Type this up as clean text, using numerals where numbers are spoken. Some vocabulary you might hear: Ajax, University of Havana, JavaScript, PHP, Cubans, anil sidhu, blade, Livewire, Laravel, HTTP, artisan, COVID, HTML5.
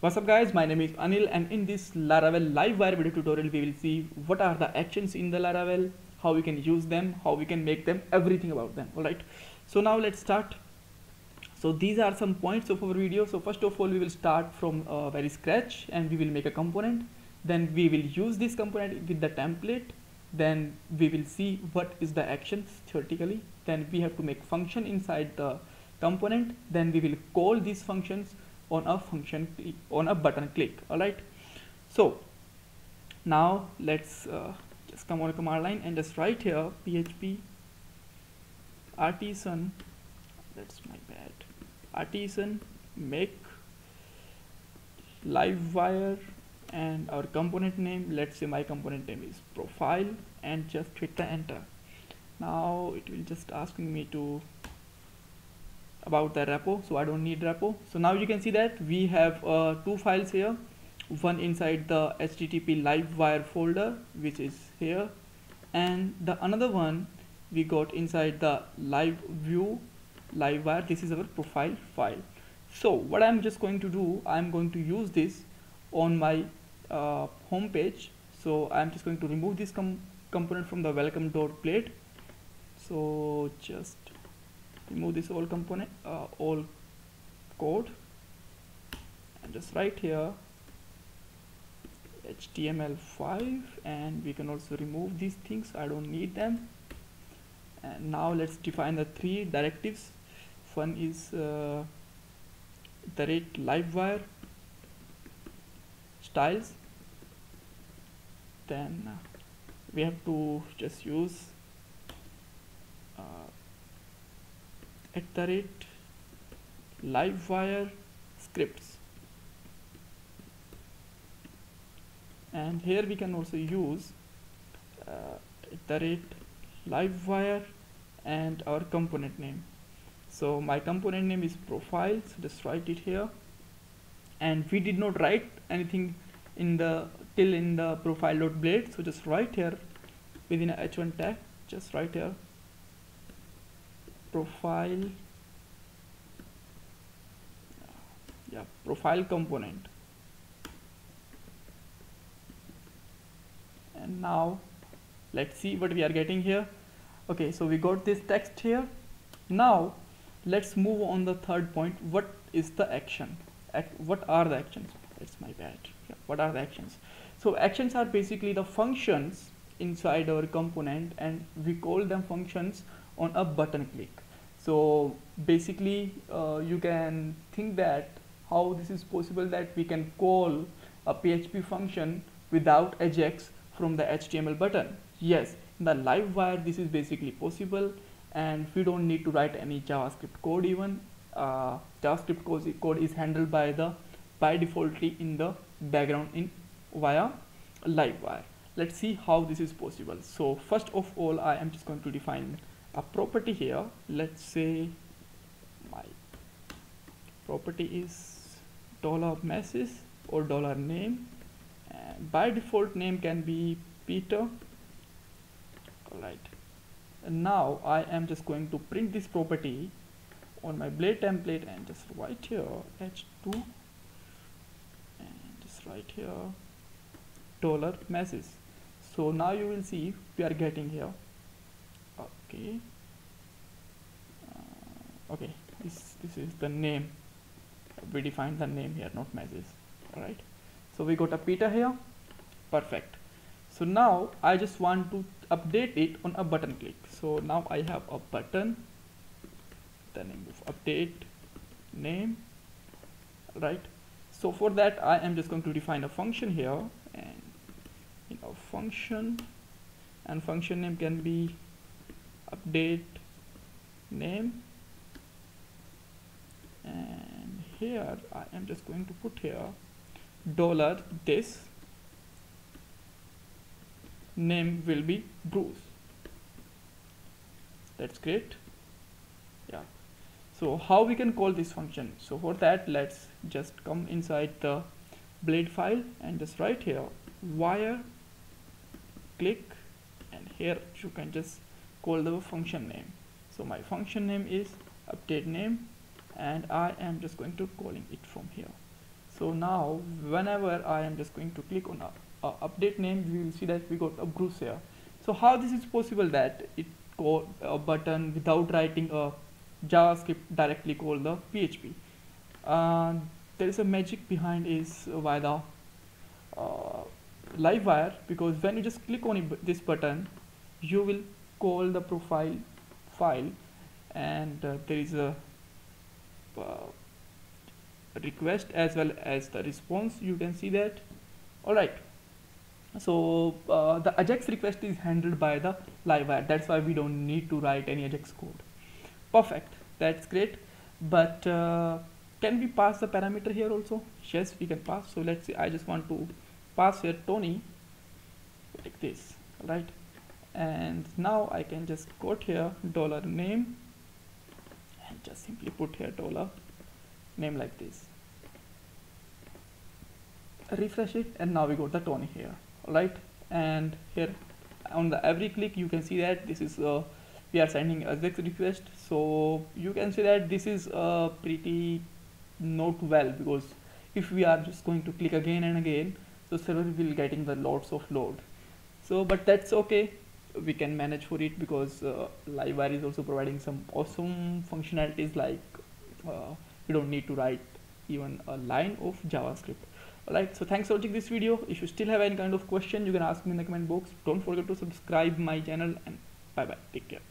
What's up guys, my name is Anil, and in this Laravel Livewire video tutorial we will see what are the actions in the Laravel, how we can use them, how we can make them, everything about them. Alright, so now let's start. So these are some points of our video. So first of all we will start from very scratch, and we will make a component, then we will use this component with the template, then we will see what is the actions theoretically, then we have to make function inside the component, then we will call these functions on a button click. All right, so now let's just come on a command line and just write here PHP artisan, that's my bad, artisan make Livewire, and our component name, let's say my component name is profile, and just hit the enter. Now it will just asking me to about the repo, so I don't need repo. So now you can see that we have two files here, one inside the HTTP Livewire folder which is here, and the another one we got inside the live view Livewire. This is our profile file. So what I'm just going to do, I'm going to use this on my home page. So I'm just going to remove this component from the welcome.blade. So just remove this all component, all code, and just write here HTML5, and we can also remove these things, I don't need them. And now let's define the three directives. One is iterate Livewire styles, then we have to just use iterate Livewire scripts, and here we can also use iterate Livewire and our component name. So my component name is profile, so just write it here, and we did not write anything in the till in the profile.blade, so just write here within a h1 tag, just write here profile, yeah, profile component. And now let's see what we are getting here. Okay, so we got this text here. Now let's move on the third point. What is the action? What are the actions? That's my bad. Yeah, what are the actions? So actions are basically the functions inside our component, and we call them functions on a button click. So basically you can think that how this is possible, that we can call a PHP function without Ajax from the HTML button. Yes, in the Livewire this is basically possible, and we don't need to write any JavaScript code. Even JavaScript code is handled by the defaultly in the background in via Livewire. Let's see how this is possible. So first of all I am just going to define a property here. Let's say my property is $message or $name, and by default name can be Peter. Alright, and now I am just going to print this property on my blade template, and just write here h2, and just write here $message. So now you will see we are getting here. Okay, okay, this is the name. We defined the name here, not message. All right, so we got a Peter here. Perfect. So now I just want to update it on a button click. So now I have a button, the name of update name. All right, so for that I am just going to define a function here, and in our function, and function name can be update name, and here I am just going to put here $this, name will be Bruce. That's great. Yeah, so how we can call this function? So for that let's just come inside the blade file, and just write here wire click, and here you can just call the function name. So my function name is update name, and I am just going to calling it from here. So now whenever I am just going to click on update name, we will see that we got upgrades here. So how this is possible that it got a button without writing a JavaScript directly called the PHP? There is a magic behind is by the Livewire, because when you just click on this button, you will call the profile file, and there is a request as well as the response. You can see that. Alright, so the Ajax request is handled by the Livewire. That's why we don't need to write any Ajax code. Perfect, that's great. But can we pass the parameter here also? Yes, we can pass. So let's see, I just want to pass here Tony like this, right? And now I can just quote here dollar name and just simply put here dollar name like this. Refresh it, and now we got the Tony here. All right, and here on the every click you can see that this is we are sending a request. So you can see that this is pretty not well, because if we are just going to click again and again, so server will getting the lots of load. So but that's okay, we can manage for it, because Livewire is also providing some awesome functionalities, like you don't need to write even a line of JavaScript. Alright, so thanks for watching this video. If you still have any kind of question, you can ask me in the comment box. Don't forget to subscribe my channel, and bye bye, take care.